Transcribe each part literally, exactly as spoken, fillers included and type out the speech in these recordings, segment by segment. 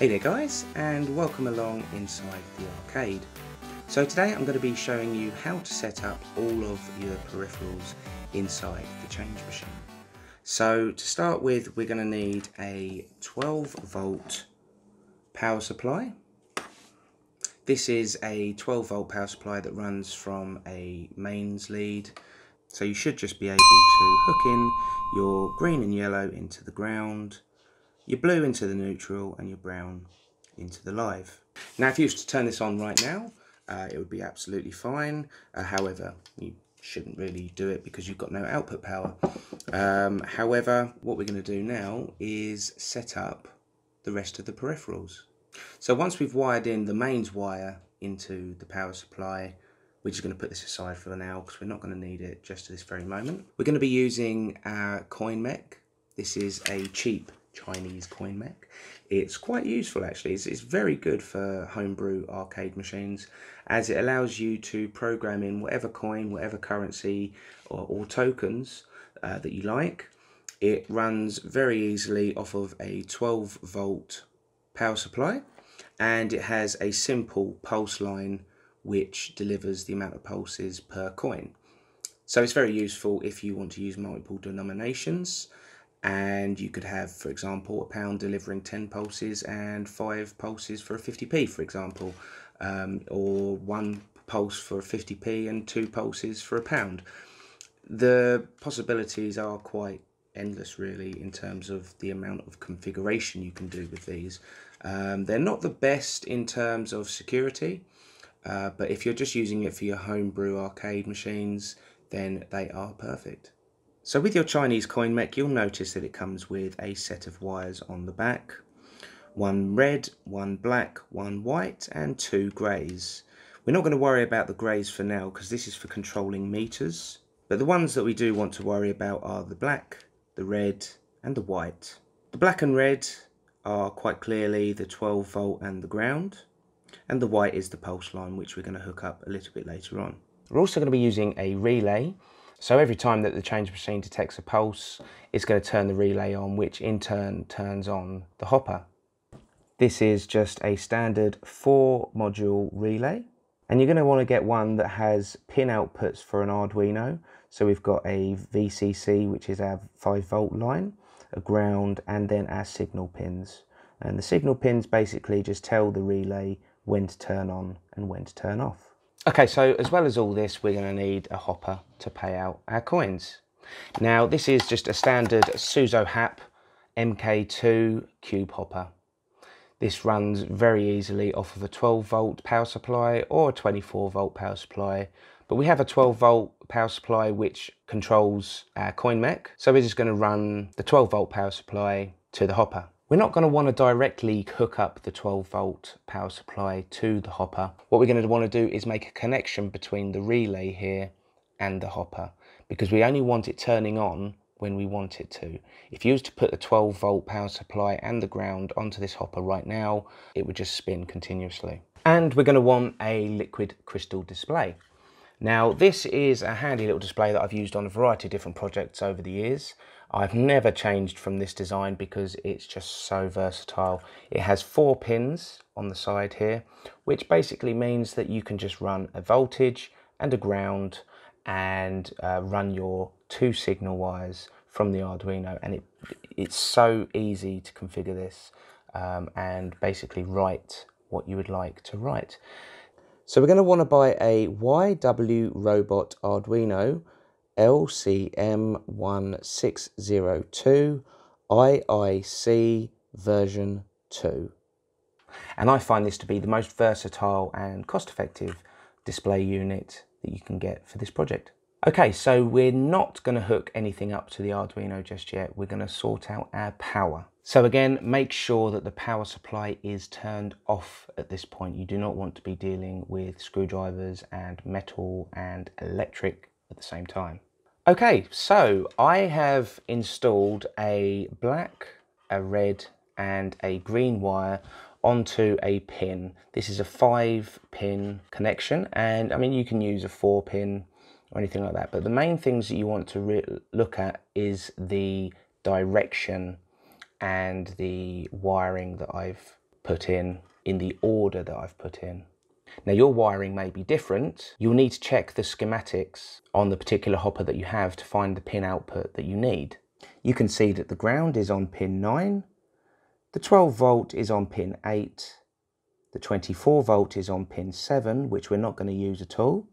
Hey there guys, and welcome along Inside the Arcade. So today I'm going to be showing you how to set up all of your peripherals inside the change machine. So to start with, we're going to need a twelve volt power supply. This is a twelve volt power supply that runs from a mains lead, so you should just be able to hook in your green and yellow into the ground, your blue into the neutral, and your brown into the live. Now if you was to turn this on right now, uh, it would be absolutely fine. Uh, however, you shouldn't really do it because you've got no output power. Um, however, what we're going to do now is set up the rest of the peripherals. So once we've wired in the mains wire into the power supply, we're just going to put this aside for now because we're not going to need it just at this very moment. We're going to be using our coin mech. This is a cheap Chinese coin mech. It's quite useful actually. It's, it's very good for homebrew arcade machines as it allows you to program in whatever coin, whatever currency or, or tokens uh, that you like. It runs very easily off of a twelve volt power supply, and it has a simple pulse line which delivers the amount of pulses per coin. So it's very useful if you want to use multiple denominations. And you could have, for example, a pound delivering ten pulses and five pulses for a fifty p, for example, um, or one pulse for a fifty p and two pulses for a pound. The possibilities are quite endless, really, in terms of the amount of configuration you can do with these. Um, they're not the best in terms of security, uh, but if you're just using it for your homebrew arcade machines, then they are perfect. So with your Chinese coin mech, you'll notice that it comes with a set of wires on the back. One red, one black, one white, and two greys. We're not going to worry about the greys for now because this is for controlling meters. But the ones that we do want to worry about are the black, the red, and the white. The black and red are quite clearly the twelve volt and the ground. And the white is the pulse line, which we're going to hook up a little bit later on. We're also going to be using a relay. So every time that the change machine detects a pulse, it's going to turn the relay on, which in turn turns on the hopper. This is just a standard four module relay. And you're going to want to get one that has pin outputs for an Arduino. So we've got a V C C, which is our five volt line, a ground, and then our signal pins. And the signal pins basically just tell the relay when to turn on and when to turn off. Okay, so as well as all this, we're going to need a hopper to pay out our coins. Now, this is just a standard Suzo Hap M K two cube hopper. This runs very easily off of a twelve volt power supply or a twenty-four volt power supply. But we have a twelve volt power supply which controls our coin mech. So we're just going to run the twelve volt power supply to the hopper. We're not going to want to directly hook up the twelve volt power supply to the hopper. What we're going to want to do is make a connection between the relay here and the hopper, because we only want it turning on when we want it to. If you was to put the twelve volt power supply and the ground onto this hopper right now, it would just spin continuously. And we're going to want a liquid crystal display. Now this is a handy little display that I've used on a variety of different projects over the years. I've never changed from this design because it's just so versatile. It has four pins on the side here, which basically means that you can just run a voltage and a ground and uh, run your two signal wires from the Arduino. And it, it's so easy to configure this um, and basically write what you would like to write. So we're going to want to buy a Y W robot Arduino L C M one six zero two I I C version two. And I find this to be the most versatile and cost-effective display unit that you can get for this project. Okay, so we're not going to hook anything up to the Arduino just yet. We're going to sort out our power. So again, make sure that the power supply is turned off at this point. You do not want to be dealing with screwdrivers and metal and electric at the same time. Okay, so I have installed a black, a red, and a green wire onto a pin. This is a five pin connection, and I mean, you can use a four pin or anything like that, but the main things that you want to look at is the direction and the wiring that I've put in, in the order that I've put in. Now your wiring may be different. You'll need to check the schematics on the particular hopper that you have to find the pin output that you need. You can see that the ground is on pin nine, the twelve volt is on pin eight, the twenty-four volt is on pin seven, which we're not going to use at all,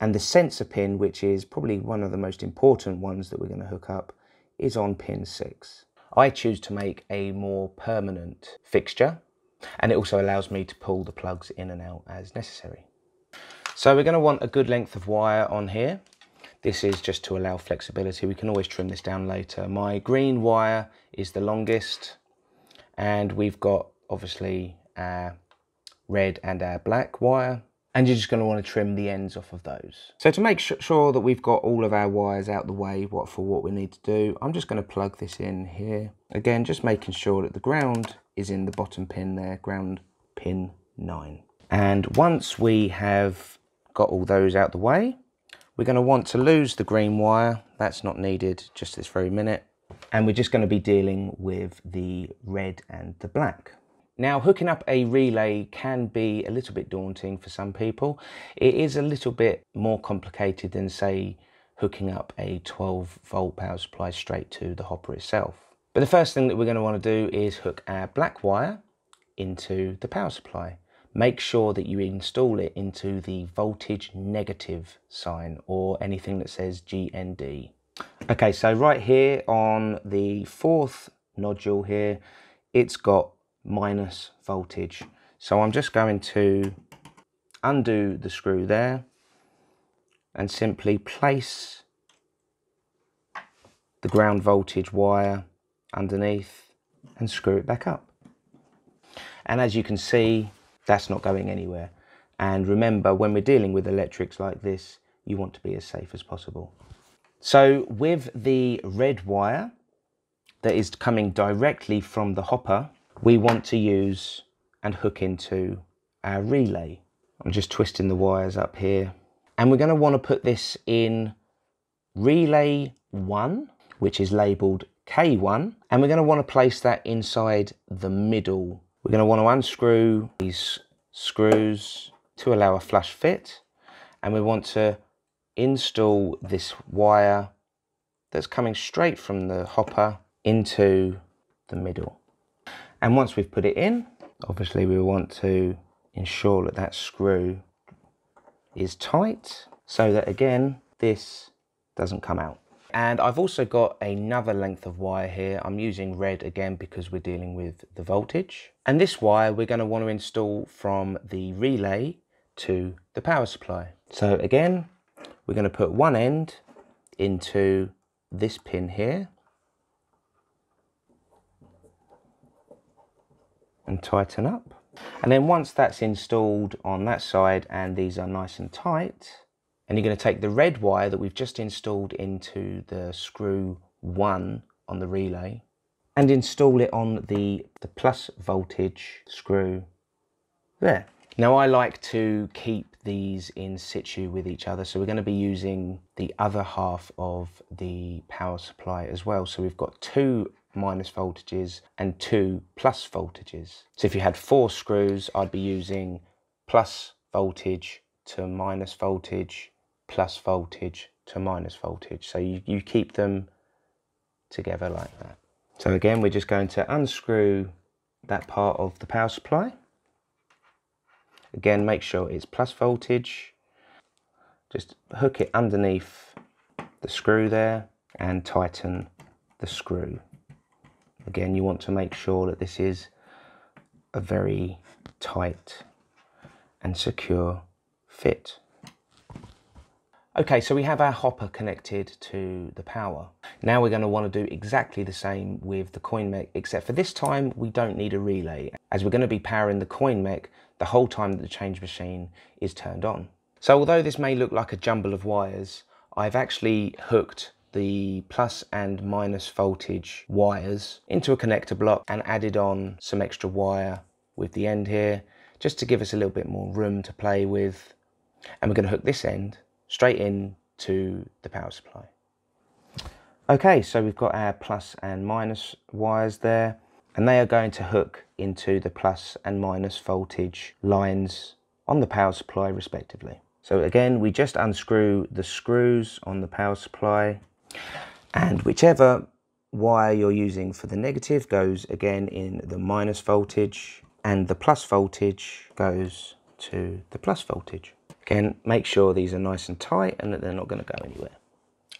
and the sensor pin, which is probably one of the most important ones that we're going to hook up, is on pin six. I choose to make a more permanent fixture, and it also allows me to pull the plugs in and out as necessary. So we're going to want a good length of wire on here. This is just to allow flexibility. We can always trim this down later. My green wire is the longest, and we've got obviously our red and our black wire, and you're just going to want to trim the ends off of those. So to make sure that we've got all of our wires out the way what for what we need to do, I'm just going to plug this in here. Again, just making sure that the ground is in the bottom pin there, ground pin nine. And once we have got all those out the way, we're going to want to lose the green wire. That's not needed just this very minute. And we're just going to be dealing with the red and the black. Now, hooking up a relay can be a little bit daunting for some people. It is a little bit more complicated than, say, hooking up a twelve volt power supply straight to the hopper itself. But the first thing that we're going to want to do is hook our black wire into the power supply. Make sure that you install it into the voltage negative sign or anything that says G N D. Okay, so right here on the fourth nodule here, it's got minus voltage, so I'm just going to undo the screw there and simply place the ground voltage wire underneath and screw it back up, and as you can see, that's not going anywhere. And remember, when we're dealing with electrics like this, you want to be as safe as possible. So with the red wire that is coming directly from the hopper, we want to use and hook into our relay. I'm just twisting the wires up here, and we're going to want to put this in relay one, which is labeled K one, and we're going to want to place that inside the middle. We're going to want to unscrew these screws to allow a flush fit, and we want to install this wire that's coming straight from the hopper into the middle. And once we've put it in, obviously we want to ensure that that screw is tight so that, again, this doesn't come out. And I've also got another length of wire here. I'm using red again because we're dealing with the voltage. And this wire we're going to want to install from the relay to the power supply. So again, we're going to put one end into this pin here and tighten up, and then once that's installed on that side and these are nice and tight, and you're going to take the red wire that we've just installed into the screw one on the relay and install it on the, the plus voltage screw there. Now I like to keep these in situ with each other, so we're going to be using the other half of the power supply as well, so we've got two minus voltages and two plus voltages. So if you had four screws, I'd be using plus voltage to minus voltage, plus voltage to minus voltage. So you, you keep them together like that. So again, we're just going to unscrew that part of the power supply. Again, make sure it's plus voltage. Just hook it underneath the screw there and tighten the screw. Again, you want to make sure that this is a very tight and secure fit. Okay, so we have our hopper connected to the power. Now we're going to want to do exactly the same with the coin mech, except for this time we don't need a relay, as we're going to be powering the coin mech the whole time that the change machine is turned on. So although this may look like a jumble of wires, I've actually hooked the plus and minus voltage wires into a connector block and added on some extra wire with the end here, just to give us a little bit more room to play with. And we're going to hook this end straight in to the power supply. Okay, so we've got our plus and minus wires there. and they are going to hook into the plus and minus voltage lines on the power supply respectively. So again, we just unscrew the screws on the power supply, and whichever wire you're using for the negative goes again in the minus voltage, and the plus voltage goes to the plus voltage. Again, make sure these are nice and tight and that they're not going to go anywhere.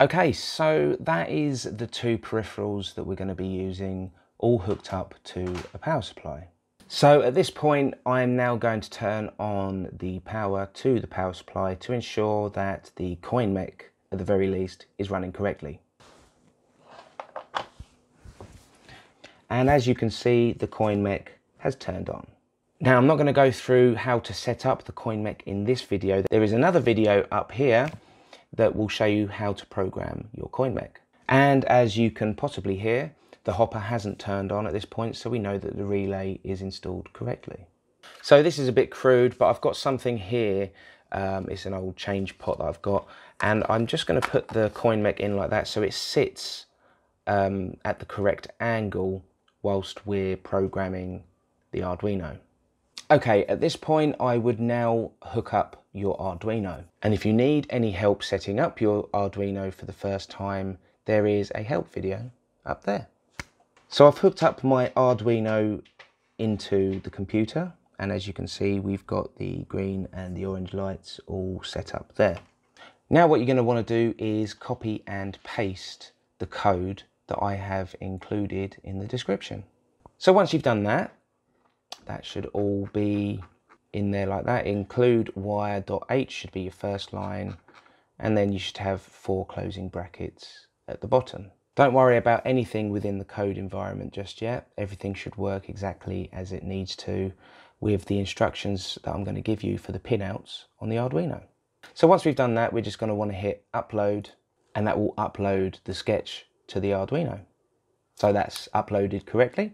Okay, so that is the two peripherals that we're going to be using, all hooked up to a power supply. So at this point, I am now going to turn on the power to the power supply to ensure that the coin mech, at the very least, is running correctly. And as you can see, the coin mech has turned on. Now, I'm not going to go through how to set up the coin mech in this video. There is another video up here that will show you how to program your coin mech. And as you can possibly hear, the hopper hasn't turned on at this point, so we know that the relay is installed correctly. So this is a bit crude, but I've got something here. Um, it's an old change pot that I've got, and I'm just going to put the coin mech in like that so it sits um, at the correct angle whilst we're programming the Arduino. Okay, at this point I would now hook up your Arduino, and if you need any help setting up your Arduino for the first time, there is a help video up there. So I've hooked up my Arduino into the computer, and as you can see, we've got the green and the orange lights all set up there. Now what you're going to want to do is copy and paste the code that I have included in the description. So once you've done that, that should all be in there like that. Include wire.h should be your first line, and then you should have four closing brackets at the bottom. Don't worry about anything within the code environment just yet. Everything should work exactly as it needs to with the instructions that I'm going to give you for the pinouts on the Arduino. So once we've done that, we're just going to want to hit upload, and that will upload the sketch to the Arduino. So that's uploaded correctly.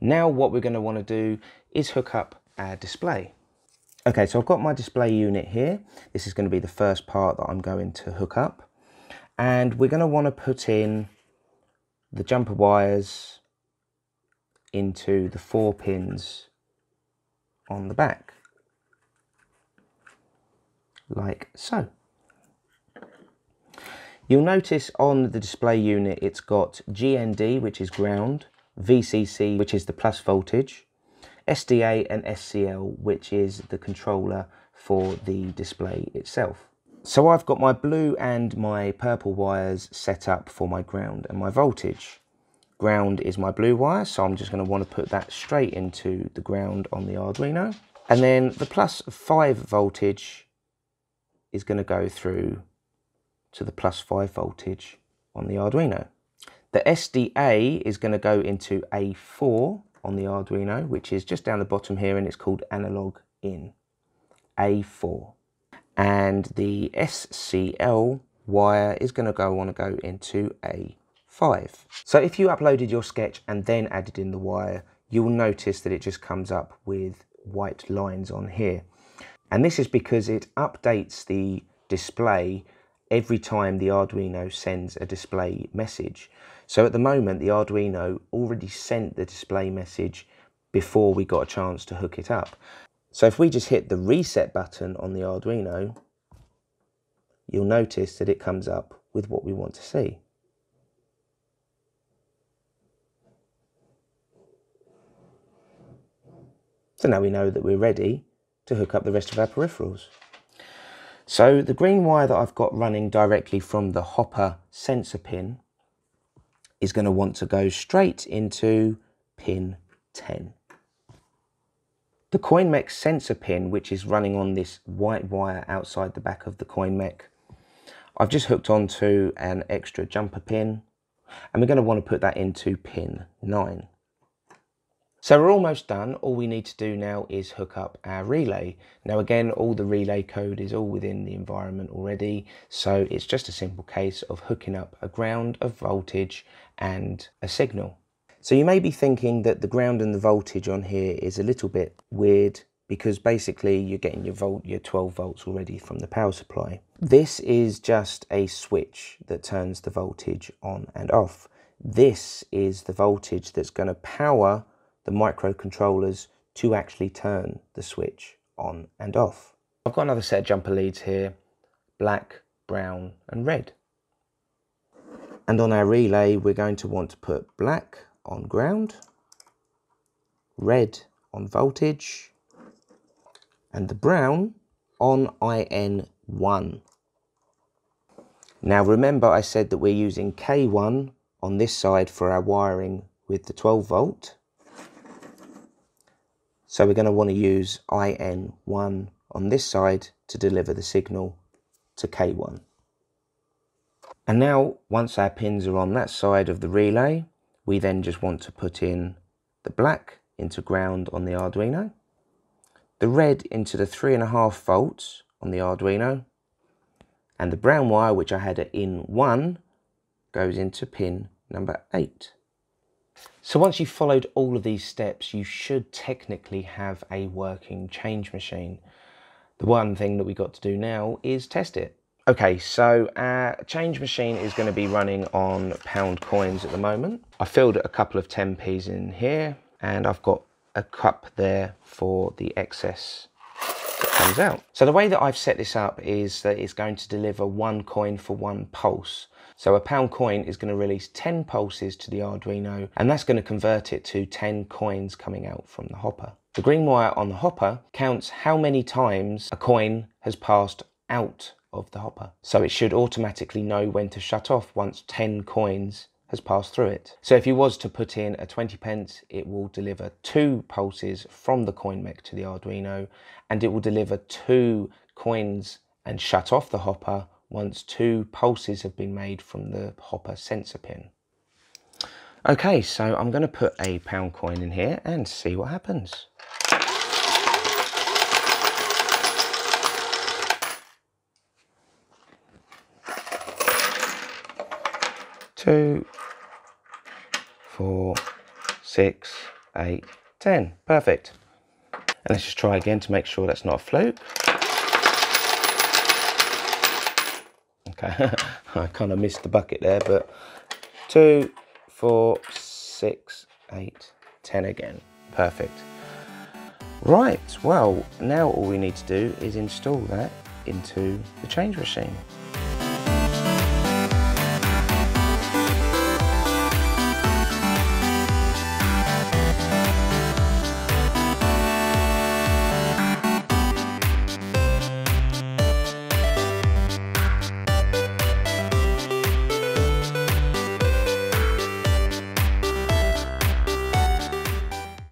Now what we're going to want to do is hook up our display. Okay, so I've got my display unit here. This is going to be the first part that I'm going to hook up, and we're going to want to put in the jumper wires into the four pins on the back, like so. You'll notice on the display unit it's got G N D, which is ground, V C C, which is the plus voltage, S D A and S C L, which is the controller for the display itself. So I've got my blue and my purple wires set up for my ground and my voltage. Ground is my blue wire, so I'm just going to want to put that straight into the ground on the Arduino. And then the plus five voltage is going to go through to the plus five voltage on the Arduino. The S D A is going to go into A four on the Arduino, which is just down the bottom here, and it's called analog in, A four. And the S C L wire is going to go want to go into A five. So if you uploaded your sketch and then added in the wire, you'll notice that it just comes up with white lines on here. And this is because it updates the display every time the Arduino sends a display message. So at the moment, the Arduino already sent the display message before we got a chance to hook it up. So if we just hit the reset button on the Arduino, you'll notice that it comes up with what we want to see. So now we know that we're ready to hook up the rest of our peripherals. So the green wire that I've got running directly from the hopper sensor pin is going to want to go straight into pin ten. The coin mech sensor pin, which is running on this white wire outside the back of the coin mech, I've just hooked onto an extra jumper pin, and we're going to want to put that into pin nine. So we're almost done. All we need to do now is hook up our relay. Now again, all the relay code is all within the environment already, so it's just a simple case of hooking up a ground, a voltage, and a signal. So you may be thinking that the ground and the voltage on here is a little bit weird, because basically you're getting your volt, your twelve volts already from the power supply. This is just a switch that turns the voltage on and off. This is the voltage that's going to power the microcontrollers to actually turn the switch on and off. I've got another set of jumper leads here, black, brown and red. And on our relay we're going to want to put black on ground, red on voltage and the brown on I N one. Now remember I said that we're using K one on this side for our wiring with the twelve volt. So we're going to want to use I N one on this side to deliver the signal to K one. And now once our pins are on that side of the relay, we then just want to put in the black into ground on the Arduino, the red into the three and a half volts on the Arduino, and the brown wire, which I had at in one, goes into pin number eight. So once you've followed all of these steps, you should technically have a working change machine. The one thing that we got to do now is test it. Okay, so our change machine is going to be running on pound coins at the moment. I filled a couple of ten p's in here, and I've got a cup there for the excess that comes out. So the way that I've set this up is that it's going to deliver one coin for one pulse. So a pound coin is going to release ten pulses to the Arduino, and that's going to convert it to ten coins coming out from the hopper. The green wire on the hopper counts how many times a coin has passed out of the hopper. So it should automatically know when to shut off once ten coins has passed through it. So if you was to put in a twenty pence, it will deliver two pulses from the coin mech to the Arduino, and it will deliver two coins and shut off the hopper once two pulses have been made from the hopper sensor pin. Okay, so I'm going to put a pound coin in here and see what happens. Two, four, six, eight, ten. Perfect. And let's just try again to make sure that's not a fluke. Okay, I kind of missed the bucket there, but two, four, six, eight, ten again. Perfect. Right, well, now all we need to do is install that into the change machine.